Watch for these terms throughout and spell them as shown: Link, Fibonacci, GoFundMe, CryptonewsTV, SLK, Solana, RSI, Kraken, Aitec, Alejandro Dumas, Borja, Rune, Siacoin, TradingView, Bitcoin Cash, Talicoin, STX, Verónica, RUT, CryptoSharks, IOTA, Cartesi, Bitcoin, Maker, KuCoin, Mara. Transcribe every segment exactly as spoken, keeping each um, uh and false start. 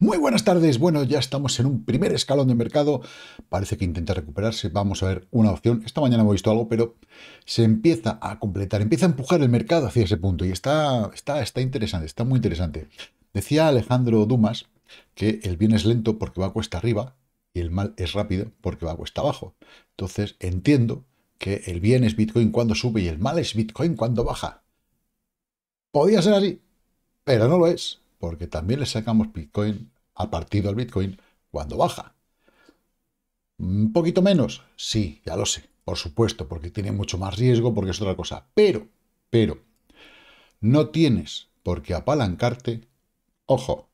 Muy buenas tardes. Bueno, ya estamos en un primer escalón de mercado. Parece que intenta recuperarse. Vamos a ver una opción. Esta mañana hemos visto algo, pero se empieza a completar. Empieza a empujar el mercado hacia ese punto. Y está, está, está interesante, está muy interesante. Decía Alejandro Dumas que el bien es lento porque va a cuesta arriba y el mal es rápido porque va a cuesta abajo. Entonces entiendo que el bien es Bitcoin cuando sube y el mal es Bitcoin cuando baja. Podía ser así, pero no lo es. Porque también le sacamos Bitcoin al partido al Bitcoin cuando baja. ¿Un poquito menos? Sí, ya lo sé, por supuesto, porque tiene mucho más riesgo, porque es otra cosa. Pero, pero, no tienes por qué apalancarte, ojo,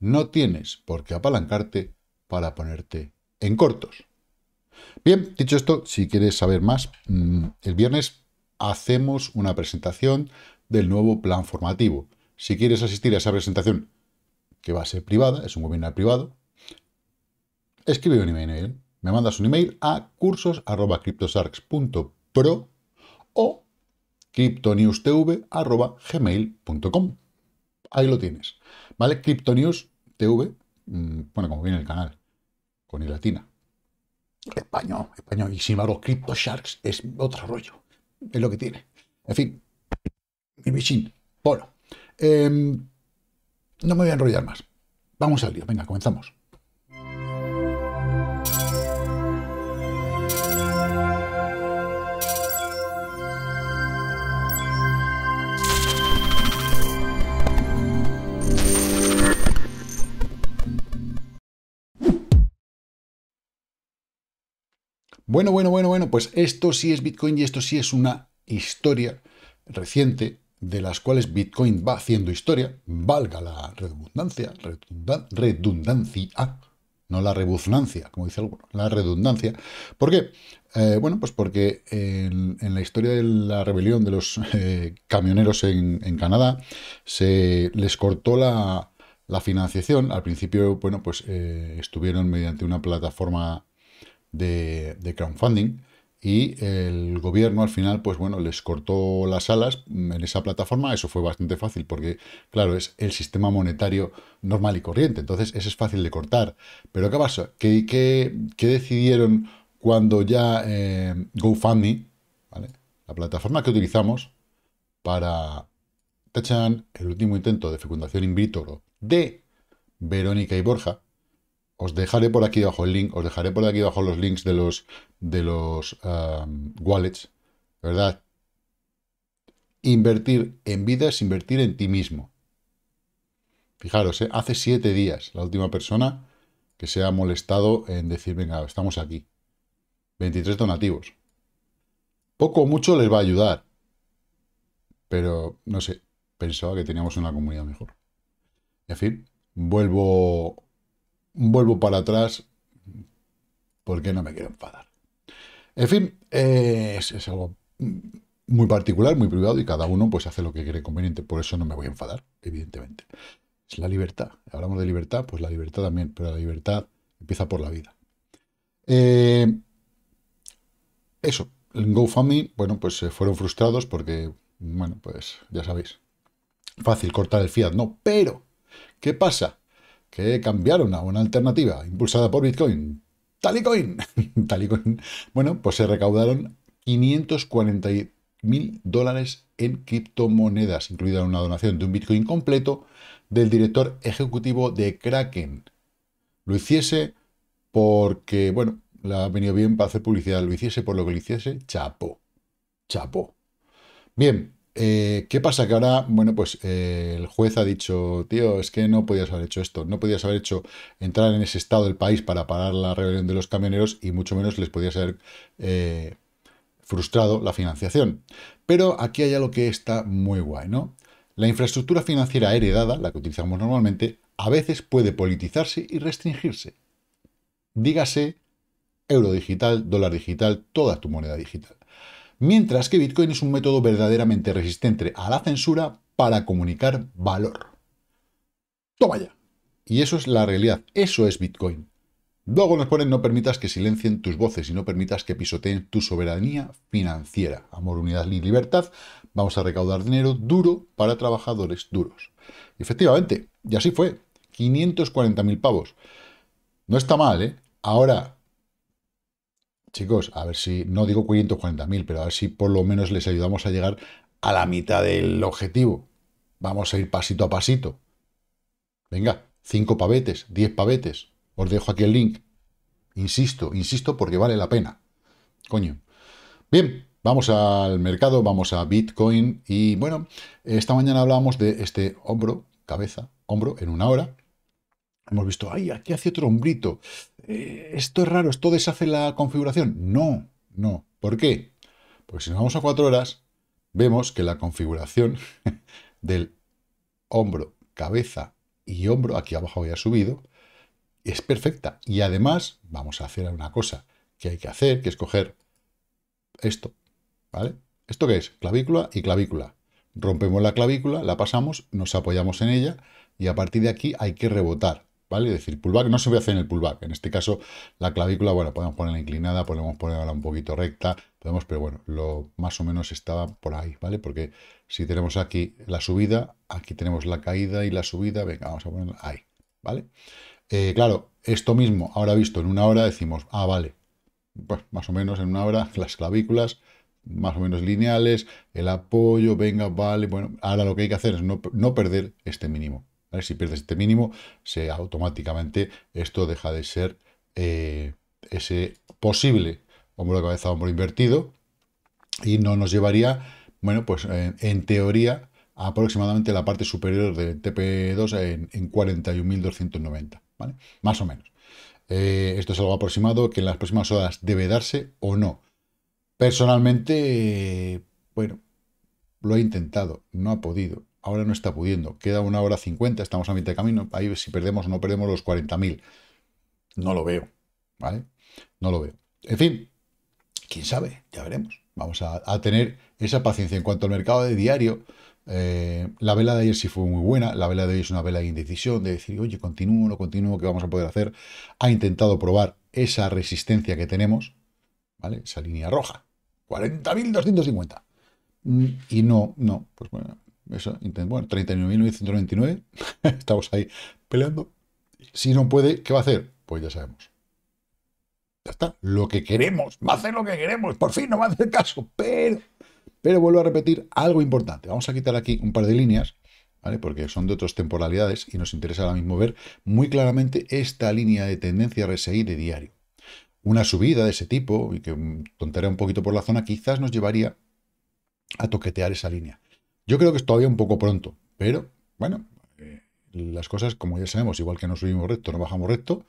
no tienes por qué apalancarte para ponerte en cortos. Bien, dicho esto, si quieres saber más, el viernes hacemos una presentación del nuevo plan formativo. Si quieres asistir a esa presentación, que va a ser privada, es un webinar privado, escribe un email. Me mandas un email a cursos arroba cryptosharks punto pro o criptonewstv arroba gmail punto com. Ahí lo tienes. ¿Vale? CryptonewsTV, bueno, como viene el canal, con i latina. Español, español. Y sin embargo, CryptoSharks es otro rollo. Es lo que tiene. En fin, mi bichín. Bueno. Eh, no me voy a enrollar más. Vamos al lío. Venga, comenzamos. Bueno, bueno, bueno, bueno, pues esto sí es Bitcoin y esto sí es una historia reciente de las cuales Bitcoin va haciendo historia, valga la redundancia, redundan, redundancia, no la rebuznancia, como dice alguno, la redundancia. ¿Por qué? Eh, bueno, pues porque en, en la historia de la rebelión de los eh, camioneros en, en Canadá, se les cortó la, la financiación. Al principio, bueno, pues eh, estuvieron mediante una plataforma de, de crowdfunding, y el gobierno al final, pues bueno, les cortó las alas en esa plataforma. Eso fue bastante fácil porque, claro, es el sistema monetario normal y corriente. Entonces, eso es fácil de cortar. Pero ¿qué pasa? ¿Qué, qué, qué decidieron cuando ya eh, GoFundMe, ¿vale?, la plataforma que utilizamos para tachan, el último intento de fecundación in vitro de Verónica y Borja? Os dejaré por aquí abajo el link, os dejaré por aquí abajo los links de los, de los um, wallets, ¿verdad? Invertir en vida es invertir en ti mismo. Fijaros, ¿eh? Hace siete días la última persona que se ha molestado en decir, venga, estamos aquí. veintitrés donativos. Poco o mucho les va a ayudar. Pero, no sé, pensaba que teníamos una comunidad mejor. En fin, vuelvo... Vuelvo para atrás porque no me quiero enfadar. En fin, eh, es, es algo muy particular, muy privado, y cada uno pues hace lo que cree conveniente. Por eso no me voy a enfadar, evidentemente. Es la libertad. Hablamos de libertad, pues la libertad también, pero la libertad empieza por la vida. Eh, eso, en GoFundMe, bueno, pues se fueron frustrados porque, bueno, pues ya sabéis, fácil cortar el fiat, ¿no? Pero, ¿qué pasa? Que cambiaron a una alternativa impulsada por Bitcoin, Talicoin. Talicoin. Bueno, pues se recaudaron quinientos cuarenta mil dólares en criptomonedas, incluida una donación de un Bitcoin completo del director ejecutivo de Kraken. Lo hiciese porque, bueno, le ha venido bien para hacer publicidad. Lo hiciese por lo que lo hiciese, chapo. Chapo. Bien. Eh, ¿Qué pasa? Que ahora, bueno, pues eh, el juez ha dicho, tío, es que no podías haber hecho esto, no podías haber hecho entrar en ese estado del país para parar la rebelión de los camioneros y mucho menos les podías haber eh, frustrado la financiación. Pero aquí hay algo que está muy guay, ¿no? La infraestructura financiera heredada, la que utilizamos normalmente, a veces puede politizarse y restringirse. Dígase euro digital, dólar digital, toda tu moneda digital. Mientras que Bitcoin es un método verdaderamente resistente a la censura para comunicar valor. ¡Toma ya! Y eso es la realidad. Eso es Bitcoin. Luego nos ponen, no permitas que silencien tus voces y no permitas que pisoteen tu soberanía financiera. Amor, unidad y libertad. Vamos a recaudar dinero duro para trabajadores duros. Efectivamente, y así fue. quinientos cuarenta mil pavos. No está mal, ¿eh? Ahora, chicos, a ver si, no digo quinientos cuarenta mil, pero a ver si por lo menos les ayudamos a llegar a la mitad del objetivo. Vamos a ir pasito a pasito. Venga, cinco pavetes, diez pavetes. Os dejo aquí el link. Insisto, insisto, porque vale la pena. Coño. Bien, vamos al mercado, vamos a Bitcoin. Y bueno, esta mañana hablábamos de este hombro, cabeza, hombro, en una hora. Hemos visto, ay, aquí hace otro hombrito. Eh, esto es raro, esto deshace la configuración. No, no. ¿Por qué? Porque si nos vamos a cuatro horas, vemos que la configuración del hombro, cabeza y hombro, aquí abajo había subido, es perfecta. Y además, vamos a hacer una cosa que hay que hacer, que es coger esto, ¿vale? ¿Esto qué es? Clavícula y clavícula. Rompemos la clavícula, la pasamos, nos apoyamos en ella y a partir de aquí hay que rebotar, ¿vale? Es decir, pullback no se puede hacer en el pullback. En este caso, la clavícula, bueno, podemos ponerla inclinada, podemos ponerla un poquito recta, podemos, pero bueno, lo más o menos estaba por ahí, ¿vale? Porque si tenemos aquí la subida, aquí tenemos la caída y la subida, venga, vamos a ponerla ahí, ¿vale? Eh, claro, esto mismo, ahora visto en una hora, decimos, ah, vale, pues más o menos en una hora, las clavículas, más o menos lineales, el apoyo, venga, vale, bueno, ahora lo que hay que hacer es no, no perder este mínimo, ¿vale? Si pierdes este mínimo, se, automáticamente esto deja de ser eh, ese posible hombro de cabeza, hombro invertido, y no nos llevaría, bueno, pues en, en teoría, aproximadamente la parte superior del T P dos en, en cuarenta y un mil doscientos noventa. ¿Vale? Más o menos. Eh, esto es algo aproximado que en las próximas horas debe darse o no. Personalmente, eh, bueno, lo he intentado, no ha podido. Ahora no está pudiendo. Queda una hora cincuenta, estamos a mitad de camino. Ahí si perdemos o no perdemos los cuarenta mil. No lo veo, ¿vale? No lo veo. En fin, quién sabe, ya veremos. Vamos a, a tener esa paciencia. En cuanto al mercado de diario, Eh, la vela de ayer sí fue muy buena. La vela de hoy es una vela de indecisión, de decir, oye, continúo, no continúo, ¿qué vamos a poder hacer? Ha intentado probar esa resistencia que tenemos, ¿vale? Esa línea roja, cuarenta mil doscientos cincuenta. Y no, no, pues bueno, eso, bueno, treinta y nueve mil novecientos veintinueve, estamos ahí peleando. Si no puede, ¿qué va a hacer? Pues ya sabemos. Ya está, lo que queremos, va a hacer lo que queremos, por fin no va a hacer caso, pero... Pero vuelvo a repetir algo importante. Vamos a quitar aquí un par de líneas, ¿vale? Porque son de otras temporalidades y nos interesa ahora mismo ver muy claramente esta línea de tendencia R S I de diario. Una subida de ese tipo, y que tontearía un poquito por la zona, quizás nos llevaría a toquetear esa línea. Yo creo que es todavía un poco pronto, pero bueno, eh, las cosas, como ya sabemos, igual que no subimos recto, no bajamos recto,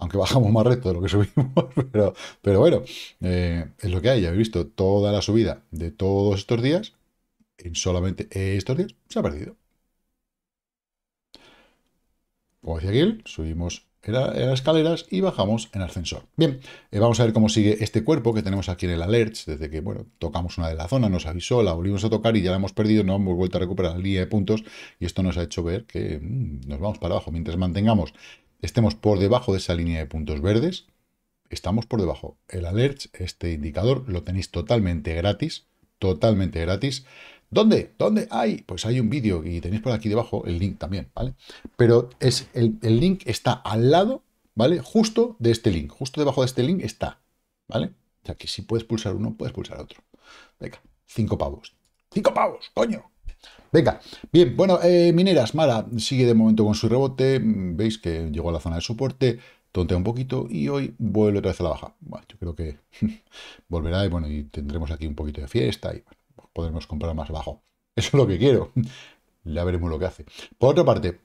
aunque bajamos más recto de lo que subimos, pero, pero bueno, eh, es lo que hay. Ya habéis visto, toda la subida de todos estos días, en solamente estos días, se ha perdido. Como decía Gil, subimos en, la, en las escaleras y bajamos en ascensor. Bien, eh, vamos a ver cómo sigue este cuerpo que tenemos aquí en el alert, desde que, bueno, tocamos una de la zona, nos avisó, la volvimos a tocar y ya la hemos perdido, no hemos vuelto a recuperar la línea de puntos, y esto nos ha hecho ver que mmm, nos vamos para abajo. Mientras mantengamos estemos por debajo de esa línea de puntos verdes, estamos por debajo. El alert, este indicador, lo tenéis totalmente gratis, totalmente gratis. ¿Dónde? ¿Dónde hay? Pues hay un vídeo y tenéis por aquí debajo el link también, ¿vale? Pero es el, el link está al lado, ¿vale? Justo de este link, justo debajo de este link está, ¿vale? O sea, que si puedes pulsar uno, puedes pulsar otro. Venga, cinco pavos. ¡Cinco pavos, coño! Venga, bien, bueno, eh, mineras, Mara sigue de momento con su rebote, veis que llegó a la zona de soporte, tontea un poquito y hoy vuelve otra vez a la baja. Bueno, yo creo que volverá y bueno, y tendremos aquí un poquito de fiesta y bueno, podremos comprar más bajo. Eso es lo que quiero. Ya veremos lo que hace. Por otra parte,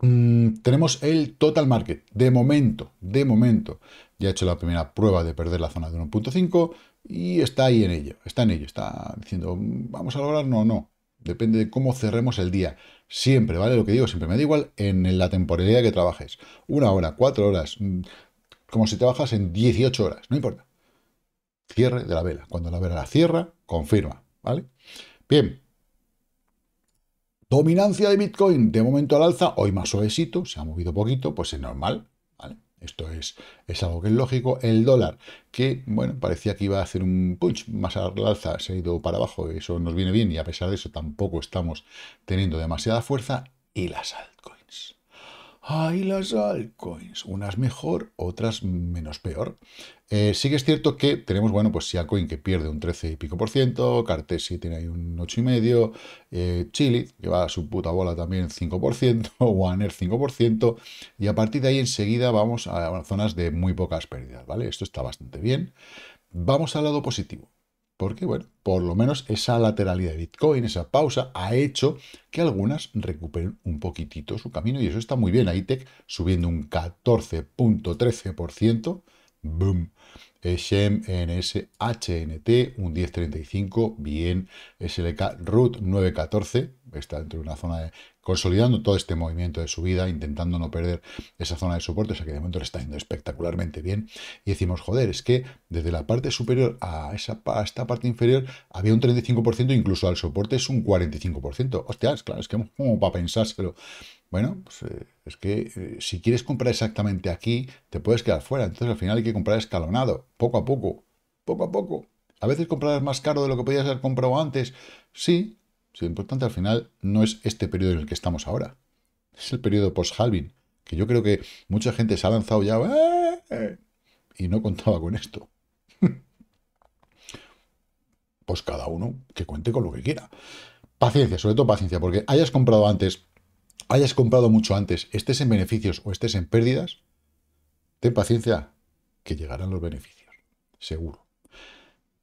mmm, tenemos el total market. De momento, de momento, ya ha hecho la primera prueba de perder la zona de uno punto cinco y está ahí en ello, está en ello, está diciendo, vamos a lograrlo o no. Depende de cómo cerremos el día. Siempre, ¿vale? Lo que digo, siempre me da igual en la temporalidad que trabajes. Una hora, cuatro horas, como si trabajas en dieciocho horas, no importa. Cierre de la vela. Cuando la vela la cierra, confirma, ¿vale? Bien. Dominancia de Bitcoin. De momento al alza, hoy más suavecito, se ha movido poquito, pues es normal, ¿vale? Esto es, es algo que es lógico. El dólar, que, bueno, parecía que iba a hacer un punch más al alza, se ha ido para abajo, eso nos viene bien, y a pesar de eso tampoco estamos teniendo demasiada fuerza. Y las altcoins. ¡Ay, las altcoins! Unas mejor, otras menos peor. Eh, sí que es cierto que tenemos, bueno, pues Siacoin que pierde un trece y pico por ciento, Cartesi tiene ahí un ocho y medio por ciento, eh, Chile, que va a su puta bola también cinco por ciento, Waner cinco por ciento, y a partir de ahí enseguida vamos a zonas de muy pocas pérdidas, ¿vale? Esto está bastante bien. Vamos al lado positivo. Porque, bueno, por lo menos esa lateralidad de Bitcoin, esa pausa, ha hecho que algunas recuperen un poquitito su camino y eso está muy bien. Aitec subiendo un catorce punto trece por ciento. ¡Boom! S M N S H N T un diez punto treinta y cinco por ciento. Bien. S L K R U T nueve punto catorce por ciento. Está dentro de una zona de... consolidando todo este movimiento de subida, intentando no perder esa zona de soporte, o sea que de momento le está yendo espectacularmente bien. Y decimos, joder, es que desde la parte superior a, esa, a esta parte inferior había un treinta y cinco por ciento, incluso al soporte es un cuarenta y cinco por ciento. Hostias, claro, es que como para pensárselo. Bueno, pues, eh, es que eh, si quieres comprar exactamente aquí, te puedes quedar fuera. Entonces al final hay que comprar escalonado, poco a poco, poco a poco. A veces comprar es más caro de lo que podías haber comprado antes, sí. Lo importante al final no es este periodo en el que estamos ahora. Es el periodo post-halving. Que yo creo que mucha gente se ha lanzado ya... y no contaba con esto. Pues cada uno que cuente con lo que quiera. Paciencia, sobre todo paciencia. Porque hayas comprado antes, hayas comprado mucho antes, estés en beneficios o estés en pérdidas, ten paciencia que llegarán los beneficios. Seguro.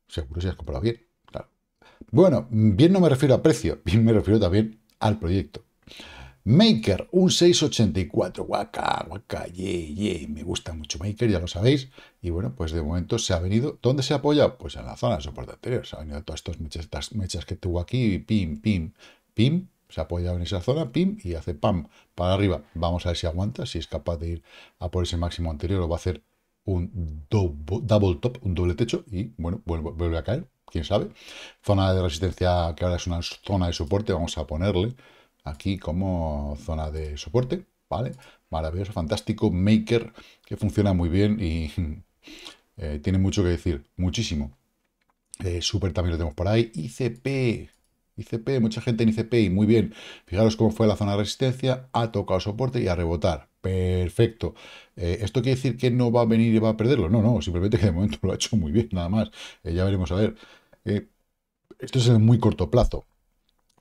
Seguro si has comprado bien. Bueno, bien no me refiero a precio, bien me refiero también al proyecto. Maker, un seis punto ochenta y cuatro, guaca, guaca, ye, ye, me gusta mucho Maker, ya lo sabéis. Y bueno, pues de momento se ha venido, ¿dónde se apoya? Pues en la zona de soporte anterior, se ha venido todas estas mechas, estas mechas que tuvo aquí, pim, pim, pim, se ha apoyado en esa zona, pim, y hace pam, para arriba. Vamos a ver si aguanta, si es capaz de ir a por ese máximo anterior, o va a hacer un double, double top, un doble techo, y bueno, vuelve, vuelve a caer. Quién sabe, zona de resistencia que ahora es una zona de soporte, vamos a ponerle aquí como zona de soporte, ¿vale? Maravilloso, fantástico, Maker, que funciona muy bien y eh, tiene mucho que decir, muchísimo. Eh, Super también lo tenemos por ahí, I C P, I C P, mucha gente en I C P y muy bien. Fijaros cómo fue la zona de resistencia, ha tocado soporte y a rebotar. Perfecto. Eh, ¿Esto quiere decir que no va a venir y va a perderlo? No, no, simplemente que de momento lo ha hecho muy bien, nada más. Eh, ya veremos, a ver. Eh, esto es en muy corto plazo.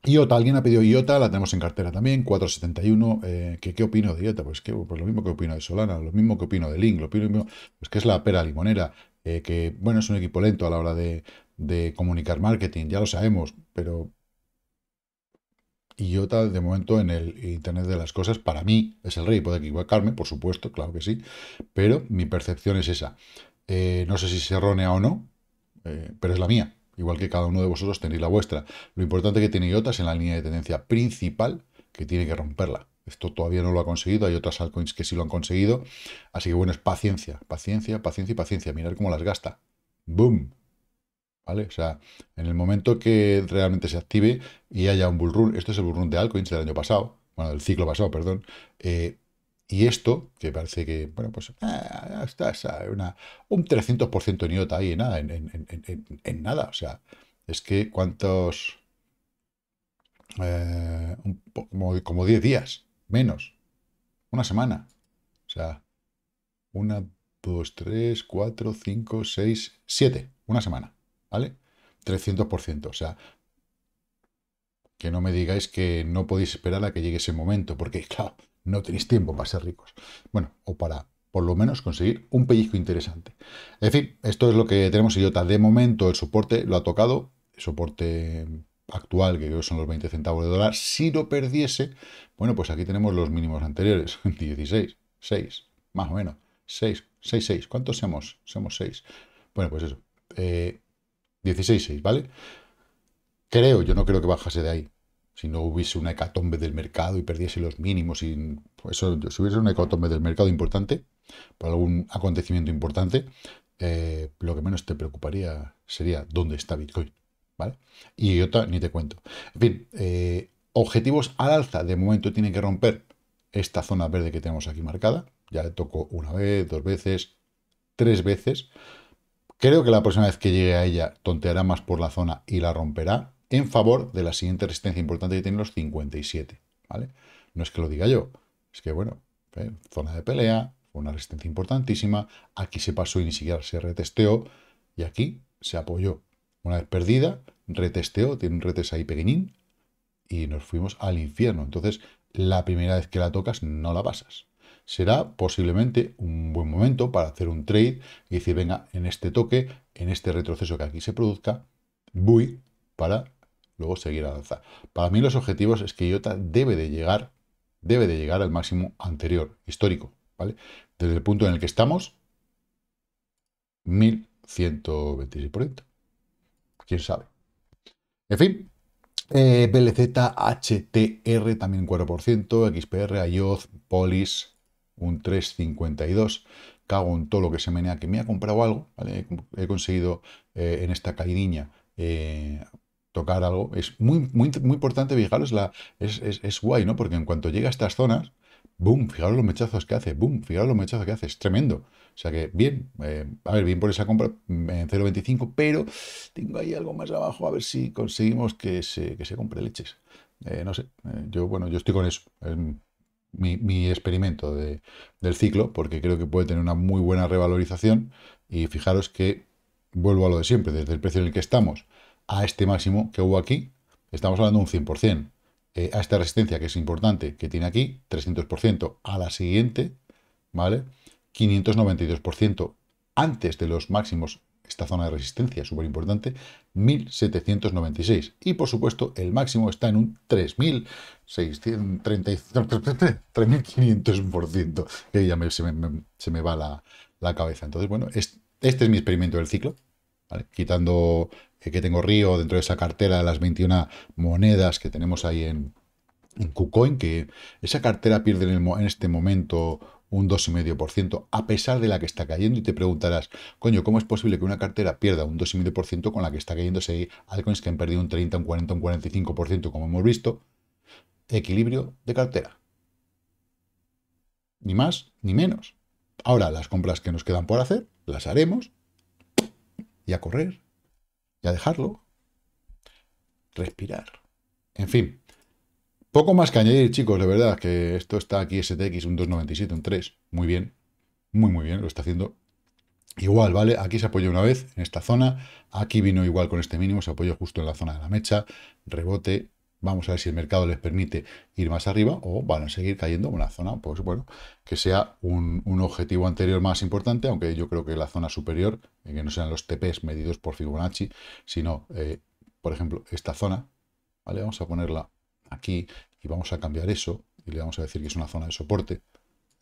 I O T A, alguien ha pedido I O T A, la tenemos en cartera también, cuatro setenta y uno. Eh, ¿qué, ¿Qué opino de I O T A? Pues, que, pues lo mismo que opino de Solana, lo mismo que opino de Link, lo mismo, pues que es la pera limonera, eh, que bueno, es un equipo lento a la hora de, de comunicar marketing, ya lo sabemos, pero... I O T A, de momento, en el Internet de las cosas, para mí es el rey. Puedo equivocarme, por supuesto, claro que sí, pero mi percepción es esa. Eh, no sé si es errónea o no, eh, pero es la mía. Igual que cada uno de vosotros tenéis la vuestra. Lo importante que tiene I O T A es en la línea de tendencia principal, que tiene que romperla. Esto todavía no lo ha conseguido, hay otras altcoins que sí lo han conseguido. Así que, bueno, es paciencia, paciencia, paciencia y paciencia. Mirad cómo las gasta. ¡Boom! ¿Vale? O sea, en el momento que realmente se active y haya un bull run, esto es el bull run de altcoins del año pasado, bueno, del ciclo pasado, perdón, eh, y esto, que parece que, bueno, pues, ah, está, está una, un trescientos por ciento en I O T A ahí, en nada, en, en, en, en, en nada, o sea, es que cuántos, eh, un, como, como diez días, menos, una semana, o sea, una, dos, tres, cuatro, cinco, seis, siete, una semana. ¿Vale? trescientos por ciento. O sea, que no me digáis que no podéis esperar a que llegue ese momento, porque, claro, no tenéis tiempo para ser ricos. Bueno, o para, por lo menos, conseguir un pellizco interesante. En fin, esto es lo que tenemos I O T A. De momento, el soporte lo ha tocado, el soporte actual, que creo son los veinte centavos de dólar. Si lo perdiese, bueno, pues aquí tenemos los mínimos anteriores. dieciséis, seis, más o menos. seis, seis, seis. ¿Cuántos somos? Somos seis. Bueno, pues eso. Eh... dieciséis punto seis, ¿vale? Creo, yo no creo que bajase de ahí. Si no hubiese una hecatombe del mercado y perdiese los mínimos, y, pues eso, si hubiese una hecatombe del mercado importante, por algún acontecimiento importante, eh, lo que menos te preocuparía sería dónde está Bitcoin, ¿vale? Y I O T A ni te cuento. En fin, eh, objetivos al alza. De momento tienen que romper esta zona verde que tenemos aquí marcada. Ya le tocó una vez, dos veces, tres veces. Creo que la próxima vez que llegue a ella tonteará más por la zona y la romperá en favor de la siguiente resistencia importante que tienen los cincuenta y siete, ¿vale? No es que lo diga yo, es que, bueno, ¿eh? Zona de pelea, una resistencia importantísima, aquí se pasó y ni siquiera se retesteó, y aquí se apoyó. Una vez perdida, retesteó, tiene un retest ahí pequeñín, y nos fuimos al infierno. Entonces, la primera vez que la tocas, no la pasas. Será posiblemente un buen momento para hacer un trade y decir, venga, en este toque, en este retroceso que aquí se produzca, voy para luego seguir al alza. Para mí los objetivos es que IOTA debe de llegar, debe de llegar al máximo anterior, histórico, ¿vale? Desde el punto en el que estamos, mil ciento veintiséis por ciento. ¿Quién sabe? En fin, eh, B L Z, H T R también cuatro por ciento, X P R, I O T, Polis, un tres cincuenta y dos. Cago en todo lo que se menea, que me ha comprado algo, ¿vale? He conseguido eh, en esta caídiña eh, tocar algo. Es muy, muy, muy importante, fijaros, la, es, es, es guay, ¿no? Porque en cuanto llega a estas zonas, boom, fijaros los mechazos que hace, boom, fijaros los mechazos que hace, es tremendo. O sea que bien, eh, a ver, bien por esa compra en cero coma veinticinco, pero tengo ahí algo más abajo, a ver si conseguimos que se, que se compre leches. Eh, no sé, eh, yo bueno, yo estoy con eso, es mi, mi experimento de, del ciclo, porque creo que puede tener una muy buena revalorización, y fijaros que vuelvo a lo de siempre, desde el precio en el que estamos a este máximo que hubo aquí, estamos hablando de un cien por ciento. Eh, a esta resistencia que es importante, que tiene aquí, trescientos por ciento, a la siguiente, ¿vale? quinientos noventa y dos por ciento antes de los máximos, esta zona de resistencia, súper importante, mil setecientos noventa y seis. Y por supuesto, el máximo está en un tres mil quinientos por ciento, que ya me, se, me, se me va la, la cabeza. Entonces, bueno, es, este es mi experimento del ciclo, ¿vale? Quitando eh, que tengo Río dentro de esa cartera de las veintiuna monedas que tenemos ahí en, en KuCoin, que esa cartera pierde en, el, en este momento un dos coma cinco por ciento a pesar de la que está cayendo, y te preguntarás, coño, ¿cómo es posible que una cartera pierda un dos coma cinco por ciento con la que está cayéndose ahí altcoins que han perdido un treinta, un cuarenta, un cuarenta y cinco por ciento, como hemos visto? Equilibrio de cartera. Ni más ni menos. Ahora, las compras que nos quedan por hacer, las haremos. Y a correr, y a dejarlo, respirar. En fin, poco más que añadir, chicos, de verdad, que esto está aquí, S T X, un dos noventa y siete, un tres, muy bien, muy muy bien, lo está haciendo igual, ¿vale? Aquí se apoyó una vez, en esta zona, aquí vino igual con este mínimo, se apoyó justo en la zona de la mecha, rebote, vamos a ver si el mercado les permite ir más arriba, o van a seguir cayendo en una zona, pues bueno, que sea un, un objetivo anterior más importante, aunque yo creo que la zona superior, que no sean los T Ps medidos por Fibonacci, sino, eh, por ejemplo, esta zona, ¿vale? Vamos a ponerla aquí y vamos a cambiar eso, y le vamos a decir que es una zona de soporte.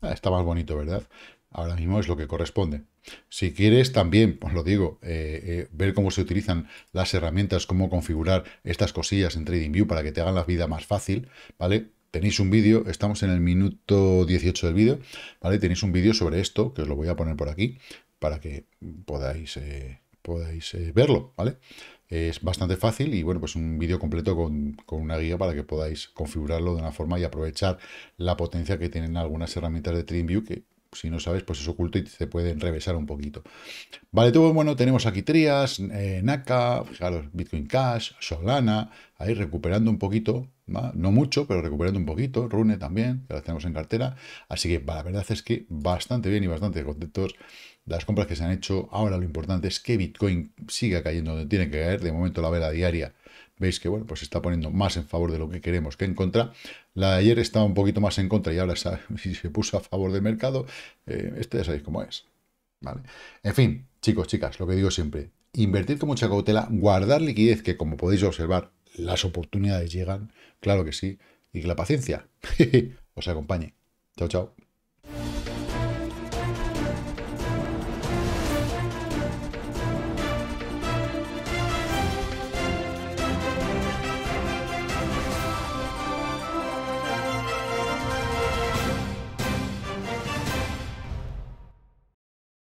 Ah, está más bonito, ¿verdad? Ahora mismo es lo que corresponde. Si quieres también, pues lo digo, eh, eh, ver cómo se utilizan las herramientas, cómo configurar estas cosillas en TradingView para que te hagan la vida más fácil, ¿vale? Tenéis un vídeo, estamos en el minuto dieciocho del vídeo, ¿vale? Tenéis un vídeo sobre esto, que os lo voy a poner por aquí, para que podáis, eh, podáis eh, verlo, ¿vale? Es bastante fácil y, bueno, pues un vídeo completo con, con una guía para que podáis configurarlo de una forma y aprovechar la potencia que tienen algunas herramientas de TradingView que, si no sabes, pues es oculto y se puede enrevesar un poquito. Vale, todo bueno, tenemos aquí Trias, eh, Naka, fijaros, Bitcoin Cash, Solana, ahí recuperando un poquito, ¿va? No mucho, pero recuperando un poquito, Rune también, que las tenemos en cartera. Así que la verdad es que bastante bien y bastante contentos las compras que se han hecho. Ahora lo importante es que Bitcoin siga cayendo donde tiene que caer. De momento la vela diaria, veis que, bueno, pues se está poniendo más en favor de lo que queremos que en contra. La de ayer estaba un poquito más en contra y ahora se puso a favor del mercado. Eh, esto ya sabéis cómo es, ¿vale? En fin, chicos, chicas, lo que digo siempre, invertid con mucha cautela, guardar liquidez, que como podéis observar, las oportunidades llegan, claro que sí, y que la paciencia os acompañe. Chao, chao.